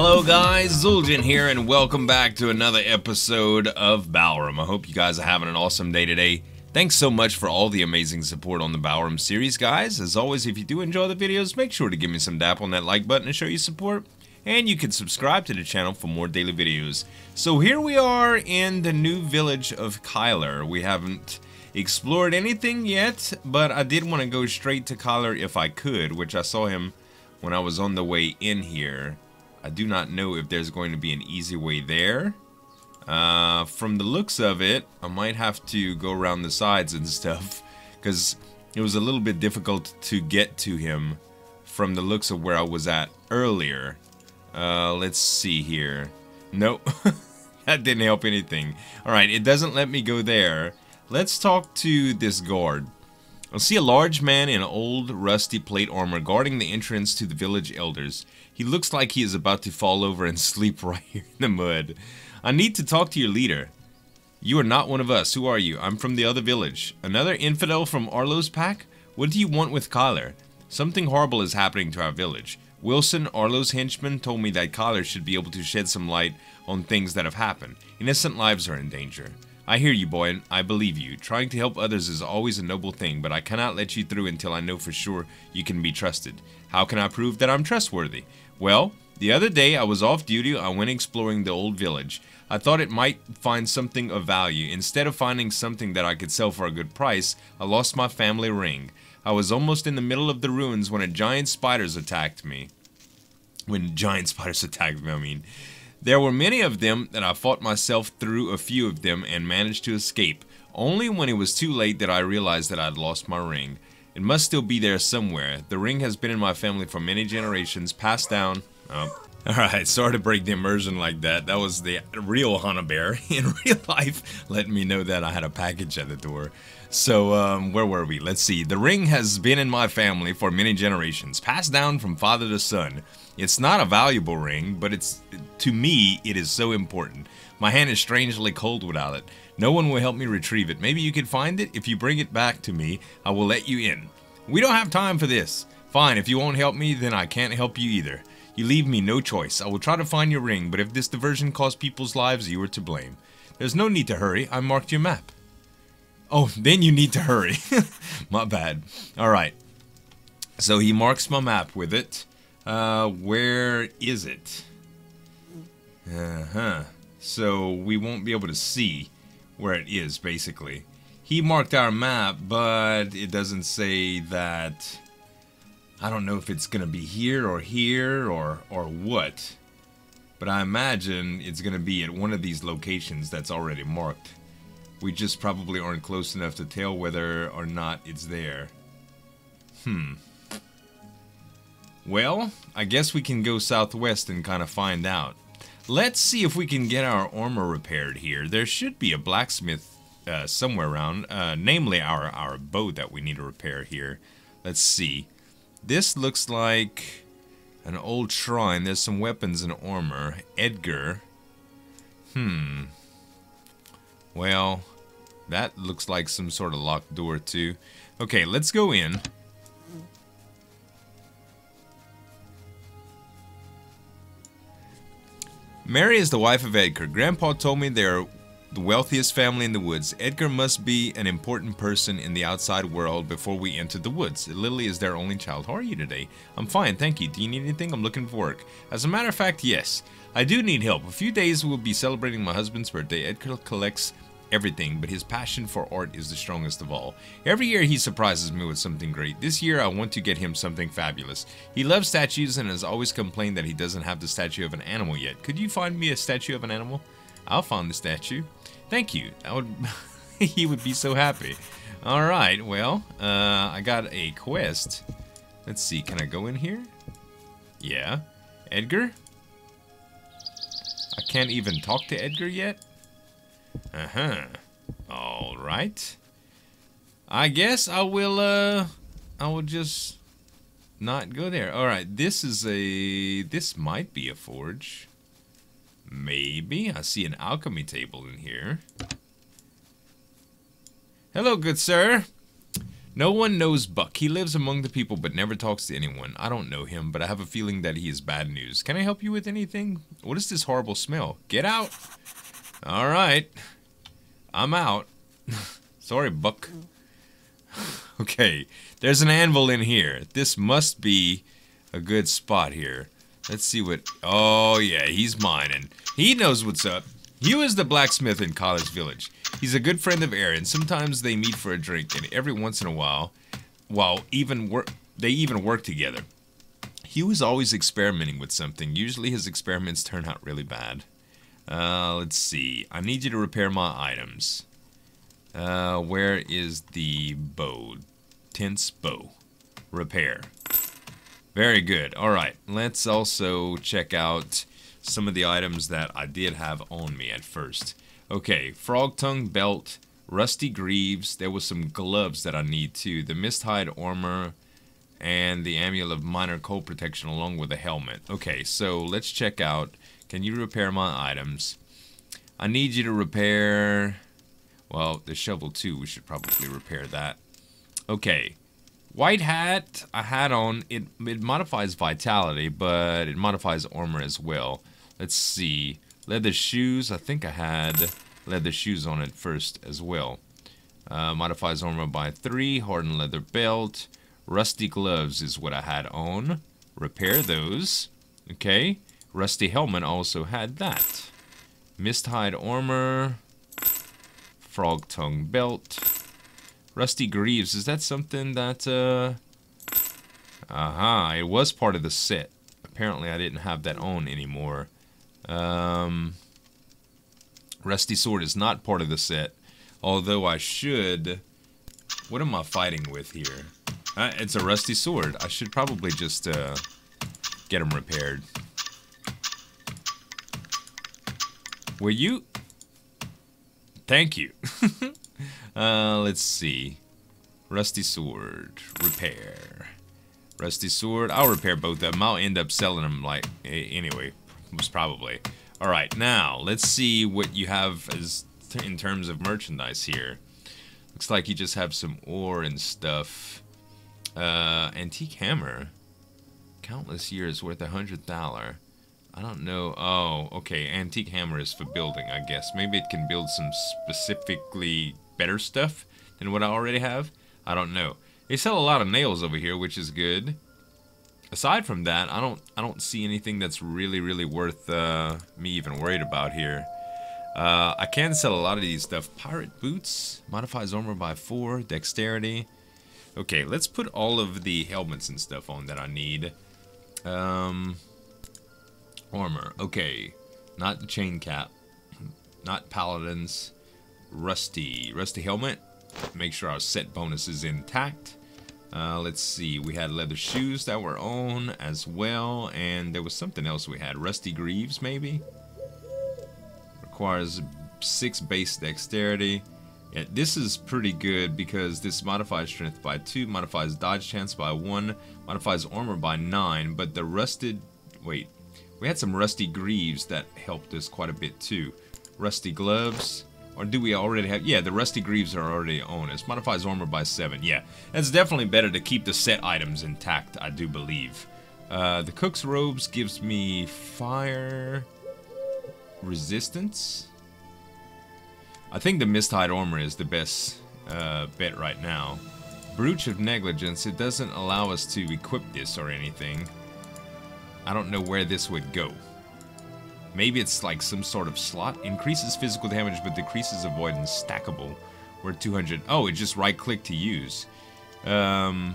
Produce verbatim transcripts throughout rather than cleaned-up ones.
Hello guys, Zueljin here, and welcome back to another episode of Balrum. I hope you guys are having an awesome day today. Thanks so much for all the amazing support on the Balrum series, guys. As always, if you do enjoy the videos, make sure to give me some dap on that like button to show your support. And you can subscribe to the channel for more daily videos. So here we are in the new village of Kyler. We haven't explored anything yet, but I did want to go straight to Kyler if I could, which I saw him when I was on the way in here. I do not know if there's going to be an easy way there. Uh, from the looks of it, I might have to go around the sides and stuff, because it was a little bit difficult to get to him from the looks of where I was at earlier. Uh, let's see here. Nope. That didn't help anything. Alright, it doesn't let me go there. Let's talk to this guard. I'll see a large man in old, rusty plate armor guarding the entrance to the village elders. He looks like he is about to fall over and sleep right here in the mud. I need to talk to your leader. You are not one of us. Who are you? I'm from the other village. Another infidel from Arlo's pack? What do you want with Kyler? Something horrible is happening to our village. Wilson, Arlo's henchman, told me that Kyler should be able to shed some light on things that have happened. Innocent lives are in danger. I hear you, boy, and I believe you. Trying to help others is always a noble thing, but I cannot let you through until I know for sure you can be trusted. How can I prove that I'm trustworthy? Well, the other day I was off duty. I went exploring the old village. I thought it might find something of value. Instead of finding something that I could sell for a good price, I lost my family ring. I was almost in the middle of the ruins when a giant spiders attacked me. When giant spiders attacked me, I mean. There were many of them that I fought myself through a few of them and managed to escape. Only when it was too late did I realize that I'd lost my ring. It must still be there somewhere. The ring has been in my family for many generations, passed down. Oh. Alright, sorry to break the immersion like that. That was the real HannahBear in real life letting me know that I had a package at the door. So, um, where were we? Let's see. The ring has been in my family for many generations, passed down from father to son. It's not a valuable ring, but it's to me, it is so important. My hand is strangely cold without it. No one will help me retrieve it. Maybe you could find it? If you bring it back to me, I will let you in. We don't have time for this. Fine, if you won't help me, then I can't help you either. You leave me no choice. I will try to find your ring, but if this diversion cost people's lives, you are to blame. There's no need to hurry. I marked your map. Oh, then you need to hurry. My bad. Alright. So he marks my map with it. Uh, where is it? Uh-huh. So we won't be able to see where it is, basically. He marked our map, but it doesn't say that... I don't know if it's going to be here or here or or what, but I imagine it's going to be at one of these locations that's already marked. We just probably aren't close enough to tell whether or not it's there. Hmm. Well, I guess we can go southwest and kind of find out. Let's see if we can get our armor repaired here. There should be a blacksmith uh, somewhere around, uh, namely our, our bow that we need to repair here. Let's see. This looks like an old shrine. There's some weapons and armor. Edgar. Hmm. Well, that looks like some sort of locked door too. Okay, let's go in. Mary is the wife of Edgar. Grandpa told me they're the wealthiest family in the woods. Edgar must be an important person in the outside world before we enter the woods. Lily is their only child. How are you today? I'm fine, thank you. Do you need anything? I'm looking for work. As a matter of fact, yes. I do need help. A few days we'll be celebrating my husband's birthday. Edgar collects everything, but his passion for art is the strongest of all. Every year he surprises me with something great. This year I want to get him something fabulous. He loves statues and has always complained that he doesn't have the statue of an animal yet. Could you find me a statue of an animal? I'll find the statue. Thank you. I would. He would be so happy. All right. Well, uh, I got a quest. Let's see. Can I go in here? Yeah. Edgar? I can't even talk to Edgar yet? Uh-huh. All right. I guess I will, uh, I will just not go there. All right. This is a, this might be a forge. Maybe. I see an alchemy table in here. Hello, good sir. No one knows Buck. He lives among the people but never talks to anyone. I don't know him, but I have a feeling that he is bad news. Can I help you with anything? What is this horrible smell? Get out! Alright. I'm out. Sorry, Buck. Okay. There's an anvil in here. This must be a good spot here. Let's see what... Oh, yeah, he's mining. He knows what's up. Hugh is the blacksmith in College Village. He's a good friend of Aaron. Sometimes they meet for a drink, and every once in a while, while even work, they even work together. Hugh is always experimenting with something. Usually his experiments turn out really bad. Uh, let's see. I need you to repair my items. Uh, where is the bow? Tense bow. Repair. Very good. All right. Let's also check out some of the items that I did have on me at first. Okay, frog tongue belt, rusty greaves. There was some gloves that I need too. The misthide armor and the amulet of minor cold protection along with a helmet. Okay, so let's check out. Can you repair my items? I need you to repair... Well, the shovel too. We should probably repair that. Okay. White hat I had on. It, it modifies vitality, but it modifies armor as well. Let's see. Leather shoes, I think I had leather shoes on it first as well. Uh, modifies armor by three, hardened leather belt, rusty gloves is what I had on. Repair those. Okay, rusty helmet also had that. Misthide armor, frog tongue belt, rusty greaves. Is that something that, uh, aha, it was part of the set. Apparently I didn't have that on anymore. Um, rusty sword is not part of the set, although I should. What am I fighting with here? Uh, it's a rusty sword. I should probably just uh, get him repaired. Will you? Thank you. uh, let's see. Rusty sword repair. Rusty sword. I'll repair both of them. I'll end up selling them. Like anyway. Most probably. All right, now let's see what you have as th in terms of merchandise here. Looks like you just have some ore and stuff. Uh, antique hammer, countless years worth a hundred dollar. I don't know. Oh, okay. Antique hammer is for building, I guess. Maybe it can build some specifically better stuff than what I already have. I don't know. They sell a lot of nails over here, which is good. Aside from that, I don't I don't see anything that's really really worth uh, me even worried about here. Uh, I can sell a lot of these stuff. Pirate boots modifies armor by four, dexterity. Okay, let's put all of the helmets and stuff on that I need. Um, armor. Okay, not the chain cap, not paladins. Rusty, rusty helmet. Make sure our set bonus is intact. Uh, let's see, we had leather shoes that were on as well, and there was something else we had. Rusty greaves, maybe? Requires six base dexterity. Yeah, this is pretty good because this modifies strength by two, modifies dodge chance by one, modifies armor by nine, but the rusted... Wait, we had some rusty greaves that helped us quite a bit too. Rusty gloves... Or do we already have... Yeah, the rusty greaves are already on. It modifies armor by seven. Yeah, that's definitely better to keep the set items intact, I do believe. Uh, the cook's robes gives me fire resistance. I think the misthide armor is the best uh, bet right now. Brooch of negligence. It doesn't allow us to equip this or anything. I don't know where this would go. Maybe it's like some sort of slot. Increases physical damage, but decreases avoidance. Stackable. We're two hundred. Oh, it just right-click to use. Um,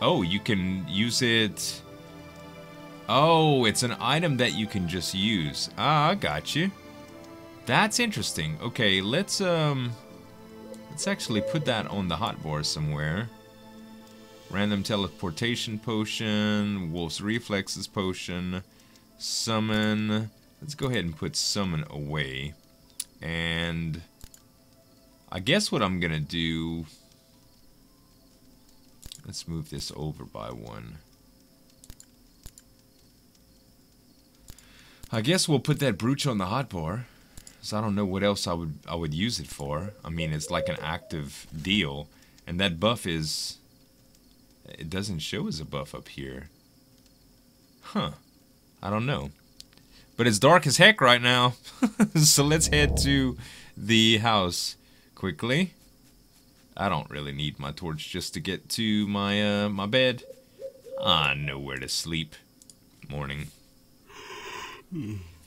oh, you can use it. Oh, it's an item that you can just use. Ah, I got you. That's interesting. Okay, let's um, let's actually put that on the hotbar somewhere. Random teleportation potion, wolf's reflexes potion, summon. Let's go ahead and put summon away. And I guess what I'm gonna do, let's move this over by one. I guess we'll put that brooch on the hotbar. so I don't know what else I would I would use it for. I mean, it's like an active deal, and that buff is... it doesn't show as a buff up here. Huh. I don't know. But it's dark as heck right now. So let's head to the house quickly. I don't really need my torch just to get to my uh, my bed. I know where to sleep. Morning.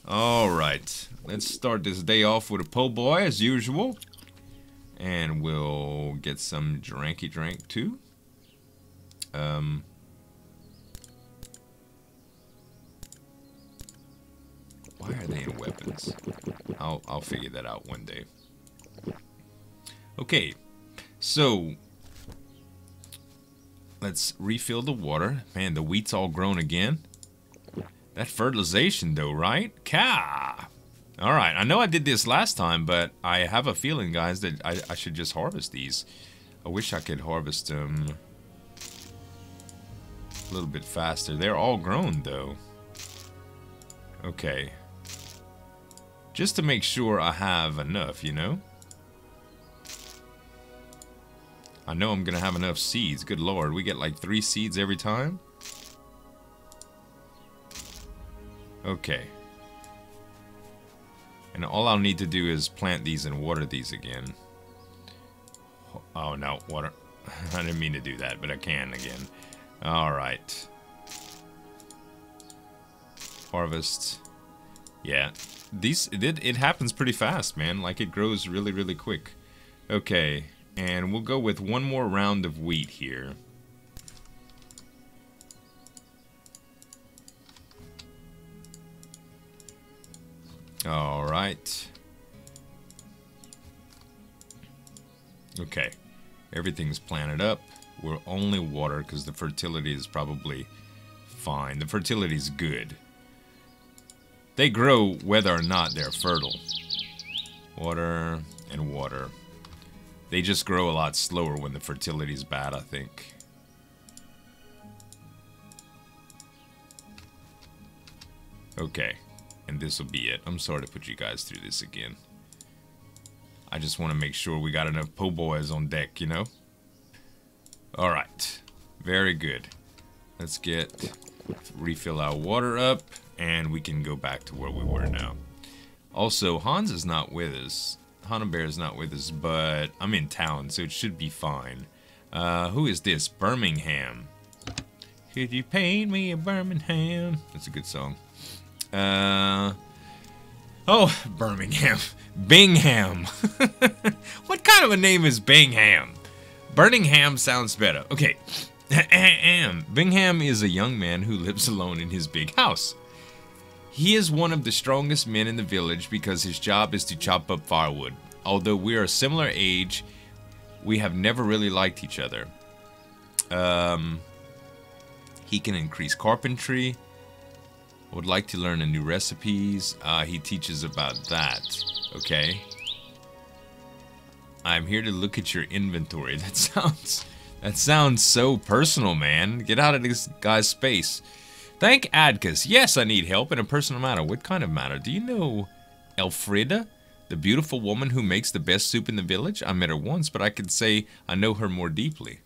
Alright, let's start this day off with a po' boy as usual. And we'll get some drinky drink too. Um... Why are they in weapons? I'll, I'll figure that out one day. Okay, so let's refill the water. Man, the wheat's all grown again. That fertilization though, right? Ka! Alright, I know I did this last time, but I have a feeling, guys, that I, I should just harvest these. I wish I could harvest them a little bit faster. They're all grown though. Okay. Just to make sure I have enough, you know? I know I'm gonna have enough seeds. Good lord, we get like three seeds every time? Okay. And all I'll need to do is plant these and water these again. Oh no, water. I didn't mean to do that, but I can again. Alright. Harvest. Yeah. These, it, it happens pretty fast, man. Like, it grows really, really quick. Okay. And we'll go with one more round of wheat here. Alright. Okay. Everything's planted up. We'll only water because the fertility is probably fine. The fertility is good. They grow whether or not they're fertile. Water and water. They just grow a lot slower when the fertility's bad, I think. Okay. And this will be it. I'm sorry to put you guys through this again. I just want to make sure we got enough po' boys on deck, you know? Alright. Very good. Let's get... refill our water up. And we can go back to where we were now. Also, Hans is not with us. HannahBear is not with us, but I'm in town, so it should be fine. Uh, who is this? Birmingham. Could you paint me a Birmingham? That's a good song. Uh, oh, Birmingham. Bingham. What kind of a name is Bingham? Birmingham sounds better. Okay. Bingham is a young man who lives alone in his big house. He is one of the strongest men in the village because his job is to chop up firewood. Although we are a similar age, we have never really liked each other. Um, he can increase carpentry. Would like to learn a new recipes. Uh, he teaches about that. Okay. I'm here to look at your inventory. That sounds, that sounds so personal, man. Get out of this guy's space. Thank Adkus. Yes, I need help in a personal matter. What kind of matter? Do you know Elfrida, the beautiful woman who makes the best soup in the village? I met her once, but I could say I know her more deeply.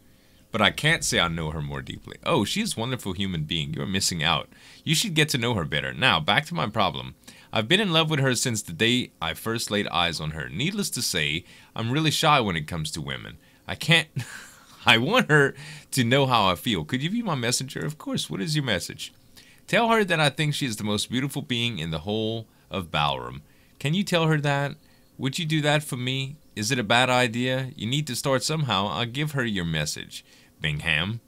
But I can't say I know her more deeply. Oh, she is a wonderful human being. You're missing out. You should get to know her better. Now, back to my problem. I've been in love with her since the day I first laid eyes on her. Needless to say, I'm really shy when it comes to women. I can't... I want her to know how I feel. Could you be my messenger? Of course. What is your message? Tell her that I think she is the most beautiful being in the whole of Balrum. Can you tell her that? Would you do that for me? Is it a bad idea? You need to start somehow. I'll give her your message. Bingham.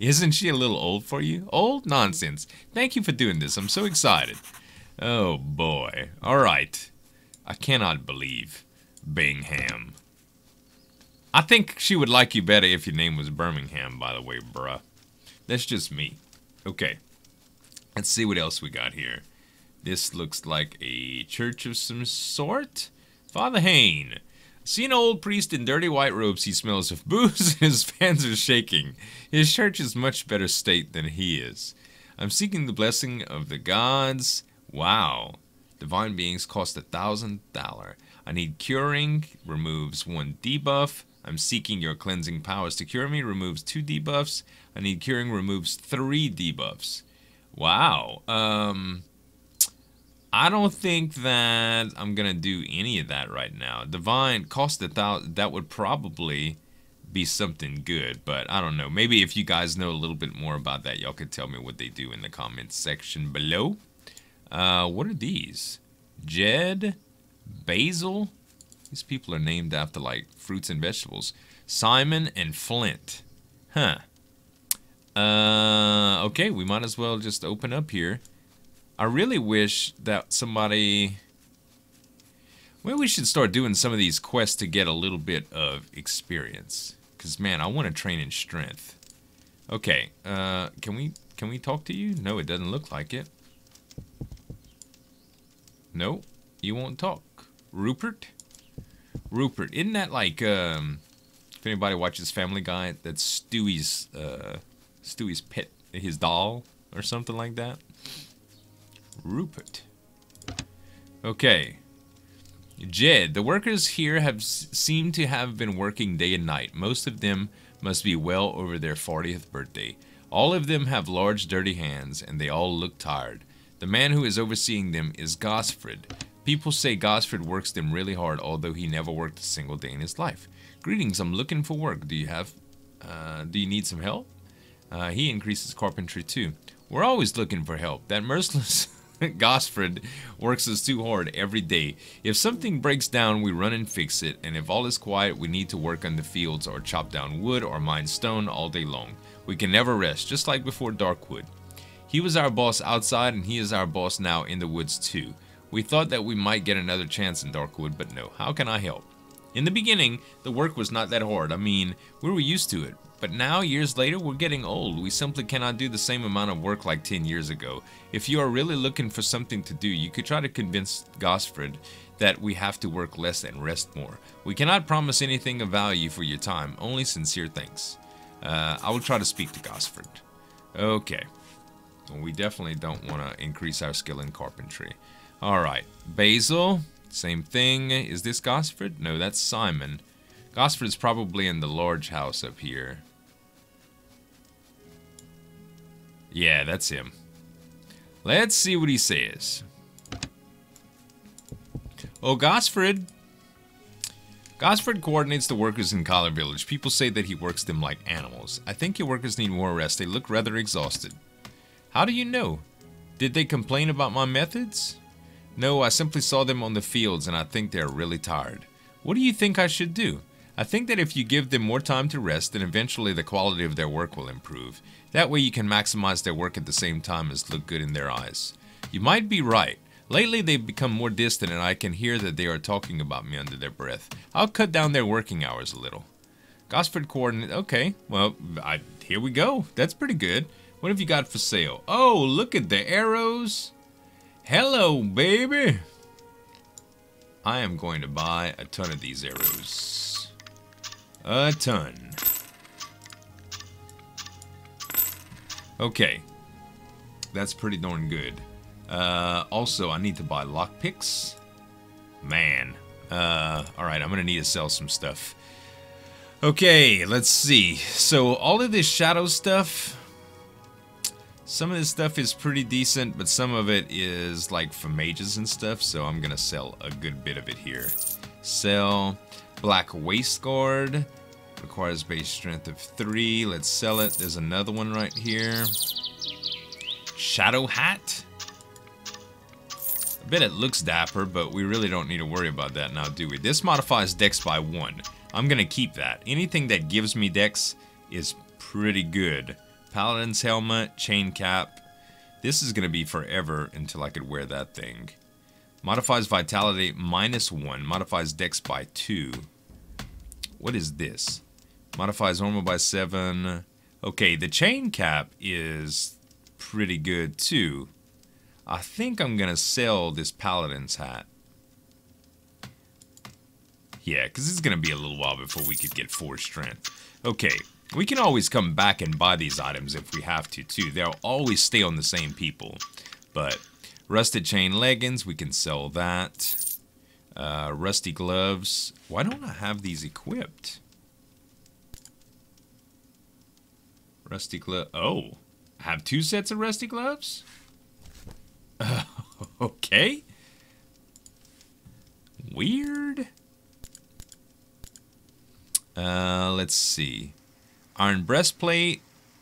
Isn't she a little old for you? Old? Nonsense. Thank you for doing this. I'm so excited. Oh, boy. All right. I cannot believe Bingham. I think she would like you better if your name was Birmingham, by the way, bruh. That's just me. Okay. Let's see what else we got here. This looks like a church of some sort. Father Hain. See an old priest in dirty white robes. He smells of booze and his fans are shaking. His church is much better state than he is. I'm seeking the blessing of the gods. Wow. Divine beings cost a thousand dollar. I need curing, removes one debuff. I'm seeking your cleansing powers to cure me, removes two debuffs. I need curing, removes three debuffs. Wow. Um, I don't think that I'm going to do any of that right now. Divine cost a thousand. That would probably be something good, but I don't know. Maybe if you guys know a little bit more about that, y'all could tell me what they do in the comments section below. Uh, what are these? Jed, Basil. These people are named after like fruits and vegetables. Simon and Flint. Huh. Uh, okay, we might as well just open up here. I really wish that somebody... Well, we should start doing some of these quests to get a little bit of experience. Because, man, I want to train in strength. Okay, uh, can we can we talk to you? No, it doesn't look like it. No, you won't talk. Rupert? Rupert, isn't that like, um, if anybody watches Family Guy, that's Stewie's, uh, Stewie's pet, his doll, or something like that? Rupert. Okay. Jed, the workers here have seem to have been working day and night. Most of them must be well over their fortieth birthday. All of them have large, dirty hands, and they all look tired. The man who is overseeing them is Gosfred. People say Gosfred works them really hard, although he never worked a single day in his life. Greetings, I'm looking for work. Do you have, uh, do you need some help? Uh, he increases carpentry too. We're always looking for help. That merciless Gosfred works us too hard every day. If something breaks down, we run and fix it, and if all is quiet, we need to work on the fields or chop down wood or mine stone all day long. We can never rest, just like before Darkwood. He was our boss outside, and he is our boss now in the woods too. We thought that we might get another chance in Darkwood, but no. How can I help? In the beginning, the work was not that hard. I mean, we were used to it. But now, years later, we're getting old. We simply cannot do the same amount of work like ten years ago. If you are really looking for something to do, you could try to convince Gosfred that we have to work less and rest more. We cannot promise anything of value for your time. Only sincere thanks. Uh, I will try to speak to Gosfred. Okay. Well, we definitely don't want to increase our skill in carpentry. Alright. Basil. Same thing. Is this Gosfred? No, that's Simon. Gosfred's probably in the large house up here. Yeah, that's him. Let's see what he says. Oh, Gosfred. Gosfred coordinates the workers in Kyler Village. People say that he works them like animals. I think your workers need more rest. They look rather exhausted. How do you know? Did they complain about my methods? No, I simply saw them on the fields and I think they're really tired. What do you think I should do? I think that if you give them more time to rest, then eventually the quality of their work will improve. That way you can maximize their work at the same time as look good in their eyes. You might be right. Lately they've become more distant and I can hear that they are talking about me under their breath. I'll cut down their working hours a little. Gosford coordinate. Okay, well, I, here we go. That's pretty good. What have you got for sale? Oh, look at the arrows. Hello, baby. I am going to buy a ton of these arrows. A ton. Okay. That's pretty darn good. Uh, also, I need to buy lockpicks. Man. Uh, alright, I'm going to need to sell some stuff. Okay, let's see. So, all of this shadow stuff... Some of this stuff is pretty decent, but some of it is like for mages and stuff, so I'm going to sell a good bit of it here. Sell Black Waist Guard. Requires base strength of three. Let's sell it. There's another one right here. Shadow Hat. I bet it looks dapper, but we really don't need to worry about that now, do we? This modifies dex by one. I'm going to keep that. Anything that gives me dex is pretty good. Paladin's helmet, chain cap. This is going to be forever until I could wear that thing. Modifies vitality minus one. Modifies dex by two. What is this? Modifies armor by seven. Okay, the chain cap is pretty good too. I think I'm going to sell this paladin's hat. Yeah, because it's going to be a little while before we could get four strength. Okay. We can always come back and buy these items if we have to, too. They'll always stay on the same people. But Rusted chain leggings, we can sell that. Uh, rusty gloves. Why don't I have these equipped? Rusty glove. Oh, I have two sets of rusty gloves? Uh, okay. Weird. Uh, let's see. Iron breastplate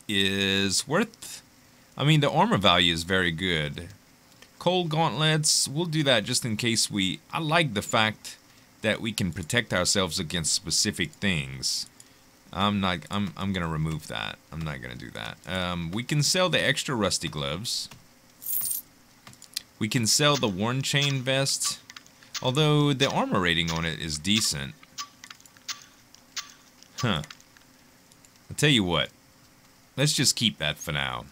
is worth... I mean, the armor value is very good. Cold gauntlets, we'll do that just in case we... I like the fact that we can protect ourselves against specific things. I'm not... I'm, I'm gonna remove that. I'm not gonna do that. Um, we can sell the extra rusty gloves. We can sell the worn chain vest. Although, the armor rating on it is decent. Huh. I'll tell you what. Let's just keep that for now.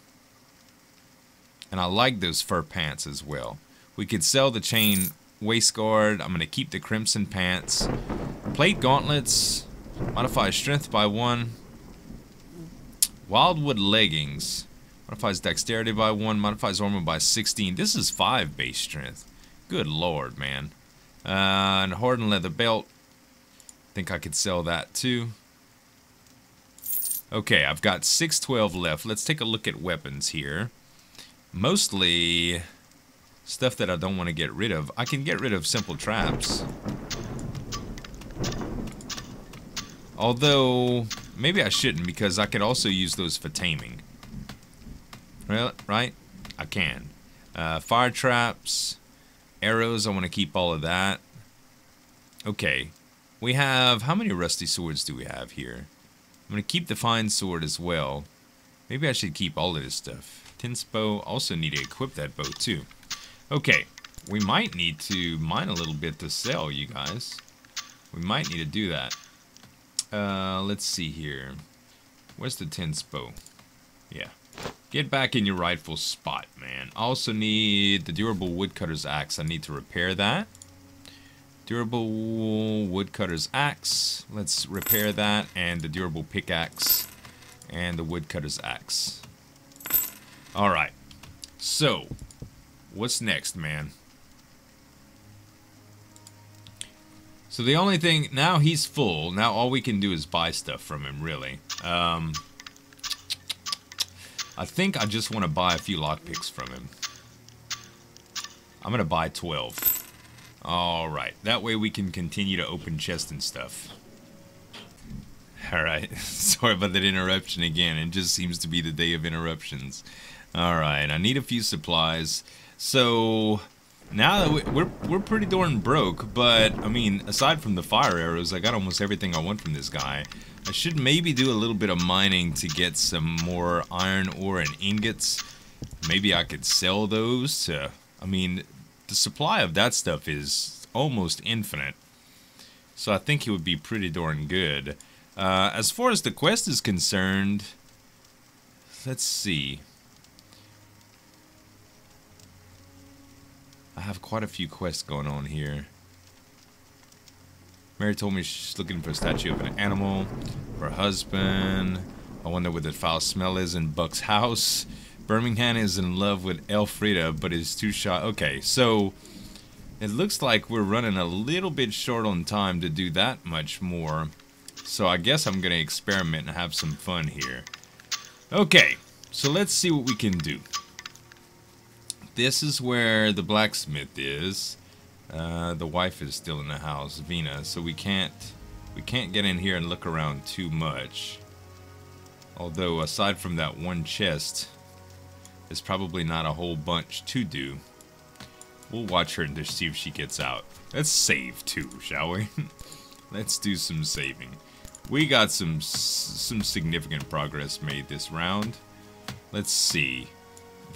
And I like those fur pants as well. We could sell the chain waistguard. I'm going to keep the crimson pants. Plate gauntlets. Modifies strength by one. Wildwood leggings. Modifies dexterity by one. Modifies armor by sixteen. This is five base strength. Good lord, man. Uh, and hardened leather belt. I think I could sell that too. Okay, I've got six twelve left. Let's take a look at weapons here. Mostly stuff that I don't want to get rid of. I can get rid of simple traps. Although, maybe I shouldn't because I could also use those for taming. Well, right? I can. Uh, fire traps, arrows, I want to keep all of that. Okay. We have, how many rusty swords do we have here? I'm going to keep the fine sword as well. Maybe I should keep all of this stuff. Tense bow, also need to equip that bow too. Okay, we might need to mine a little bit to sell, you guys. We might need to do that. Uh, let's see here. Where's the tense bow? Yeah. Get back in your rightful spot, man. I also need the durable woodcutter's axe. I need to repair that. Durable woodcutter's axe. Let's repair that. And the durable pickaxe. And the woodcutter's axe. Alright, so, what's next, man? So the only thing, now he's full, now all we can do is buy stuff from him, really. Um, I think I just want to buy a few lockpicks from him. I'm going to buy twelve. Alright, that way we can continue to open chests and stuff. Alright, sorry about that interruption again, it just seems to be the day of interruptions. Alright, I need a few supplies. So, now that we, we're, we're pretty darn broke, but, I mean, aside from the fire arrows, I got almost everything I want from this guy. I should maybe do a little bit of mining to get some more iron ore and ingots. Maybe I could sell those to, I mean, the supply of that stuff is almost infinite. So I think it would be pretty darn good. Uh, as far as the quest is concerned, let's see. I have quite a few quests going on here. Mary told me she's looking for a statue of an animal, her husband. I wonder what the foul smell is in Buck's house. Birmingham is in love with Elfrida, but is too shy. Okay, so it looks like we're running a little bit short on time to do that much more. So I guess I'm going to experiment and have some fun here. Okay, so let's see what we can do. This is where the blacksmith is. Uh, the wife is still in the house, Vina, so we can't we can't get in here and look around too much. Although, aside from that one chest, there's probably not a whole bunch to do. We'll watch her and see if she gets out. Let's save too, shall we? Let's do some saving. We got some some significant progress made this round. Let's see.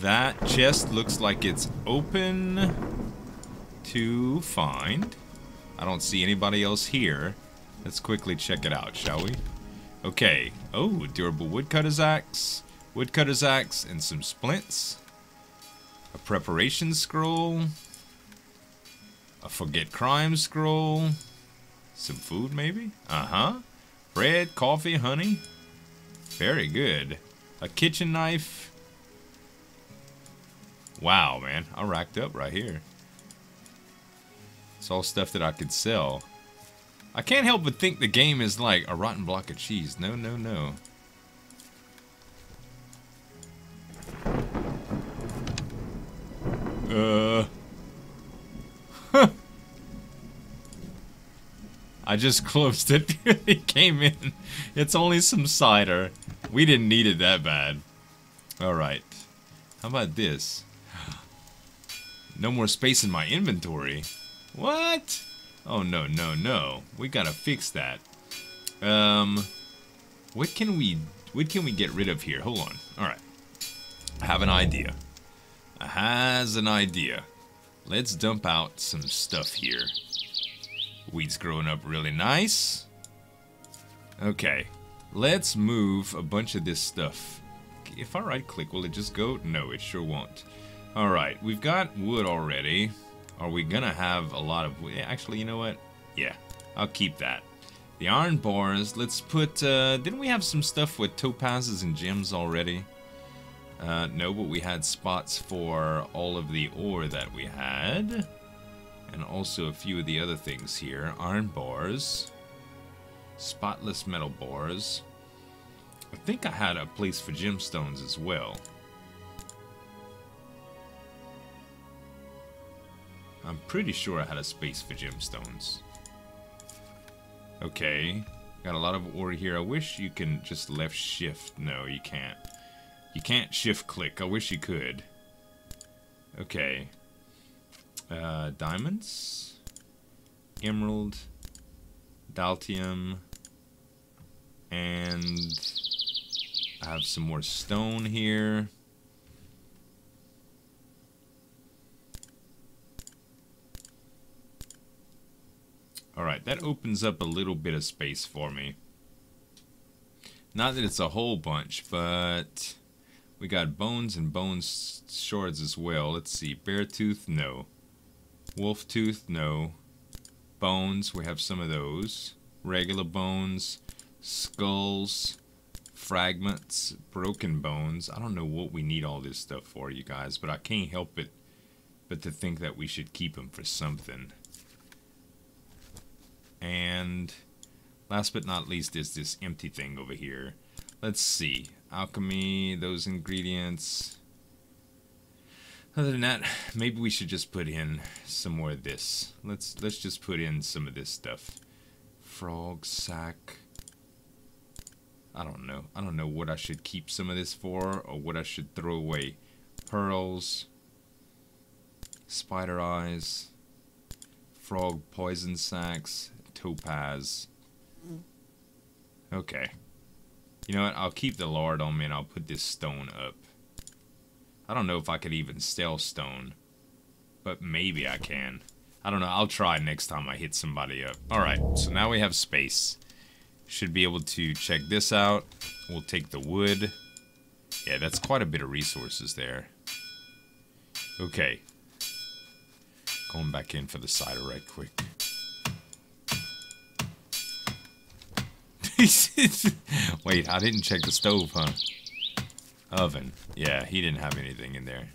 That chest looks like it's open to find. I don't see anybody else here. Let's quickly check it out, shall we? Okay. Oh, durable woodcutter's axe, woodcutter's axe, and some splints. A preparation scroll. A forget crime scroll. Some food, maybe? Uh-huh. Bread, coffee, honey. Very good. A kitchen knife. Wow, man. I racked up right here. It's all stuff that I could sell. I can't help but think the game is like a rotten block of cheese. No, no, no. Uh. Huh. I just closed it. It came in. It's only some cider. We didn't need it that bad. Alright. How about this? No more space in my inventory. What? Oh, no, no, no. We gotta fix that. Um, what can we, what can we get rid of here? Hold on. Alright. I have an idea. I has an idea. Let's dump out some stuff here. Wheat's growing up really nice. Okay. Let's move a bunch of this stuff. If I right click, will it just go? No, it sure won't. Alright, we've got wood already. Are we gonna have a lot of wood? Actually, you know what? Yeah, I'll keep that. The iron bars, let's put... Uh, didn't we have some stuff with topazes and gems already? Uh, no, but we had spots for all of the ore that we had. And also a few of the other things here. Iron bars. Spotless metal bars. I think I had a place for gemstones as well. I'm pretty sure I had a space for gemstones. Okay. Got a lot of ore here. I wish you can just left shift. No, you can't. You can't shift click. I wish you could. Okay. Uh, diamonds. Emerald. Daltium. And... I have some more stone here. Alright, that opens up a little bit of space for me. Not that it's a whole bunch, but we got bones and bone shards as well. Let's see. Bear tooth, no. Wolf tooth, no. Bones, we have some of those. Regular bones, skulls, fragments, broken bones. I don't know what we need all this stuff for, you guys, but I can't help it but to think that we should keep them for something. And last but not least is this empty thing over here. Let's see. Alchemy, those ingredients. Other than that, maybe we should just put in some more of this. Let's let's just put in some of this stuff. Frog sack. I don't know. I don't know what I should keep some of this for or what I should throw away. Pearls. Spider eyes. Frog poison sacks. Topaz. Okay. You know what? I'll keep the lard on me and I'll put this stone up. I don't know if I could even sell stone. But maybe I can. I don't know. I'll try next time I hit somebody up. Alright. So now we have space. Should be able to check this out. We'll take the wood. Yeah, that's quite a bit of resources there. Okay. Going back in for the cider right quick. Wait, I didn't check the stove, huh? Oven. Yeah, he didn't have anything in there.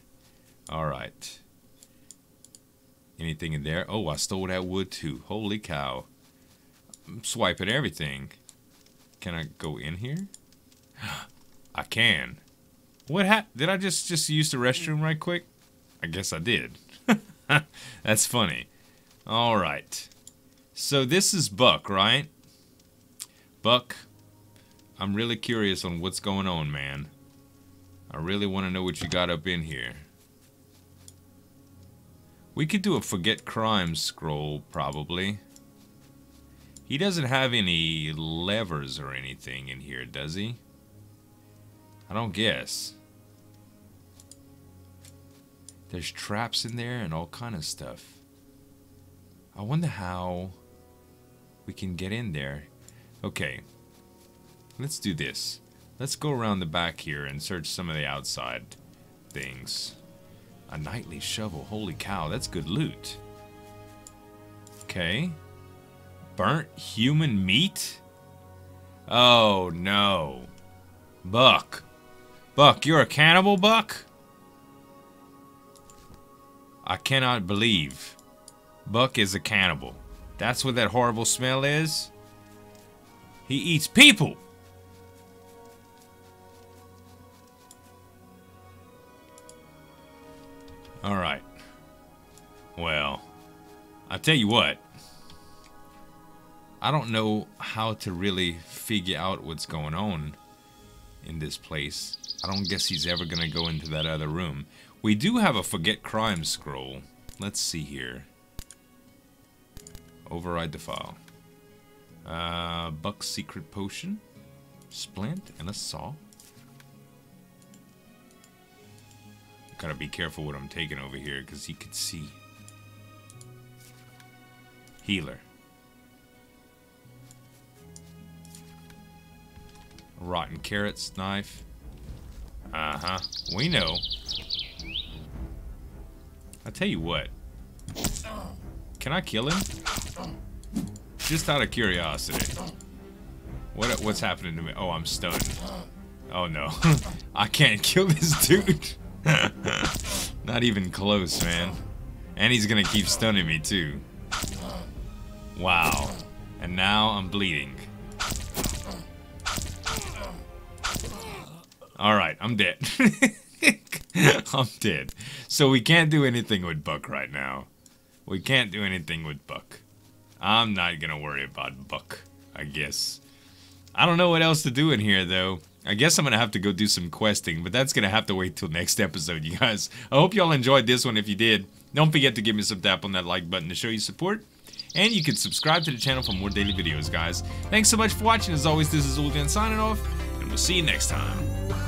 Alright. Anything in there? Oh, I stole that wood too. Holy cow. I'm swiping everything. Can I go in here? I can. What ha- Did I just, just use the restroom right quick? I guess I did. That's funny. Alright. So this is Buck, right? Buck, I'm really curious on what's going on, man. I really want to know what you got up in here. We could do a forget crime scroll, probably. He doesn't have any levers or anything in here, does he? I don't guess. There's traps in there and all kind of stuff. I wonder how we can get in there. Okay, let's do this. Let's go around the back here and search some of the outside things. A nightly shovel, holy cow, that's good loot. Okay. Burnt human meat? Oh no. Buck. Buck, you're a cannibal, Buck? I cannot believe. Buck is a cannibal. That's what that horrible smell is. He eats people. Alright. Well, I tell you what. I don't know how to really figure out what's going on in this place. I don't guess he's ever going to go into that other room. We do have a forget crime scroll. Let's see here. Override the file. Uh, Buck's secret potion. Splint and a saw. Gotta be careful what I'm taking over here, because he could see. Healer. Rotten carrots, knife. Uh-huh. We know. I'll tell you what. Can I kill him? Just out of curiosity. What what's happening to me? Oh, I'm stunned. Oh no. I can't kill this dude. Not even close, man. And he's gonna keep stunning me too. Wow. And now I'm bleeding. Alright, I'm dead. I'm dead. So we can't do anything with Buck right now. We can't do anything with Buck. I'm not gonna worry about Buck, I guess. I don't know what else to do in here though. I guess I'm going to have to go do some questing, but that's going to have to wait till next episode, you guys. I hope y'all enjoyed this one. If you did, don't forget to give me some tap on that like button to show your support. And you can subscribe to the channel for more daily videos, guys. Thanks so much for watching. As always, this is Zueljin signing off, and we'll see you next time.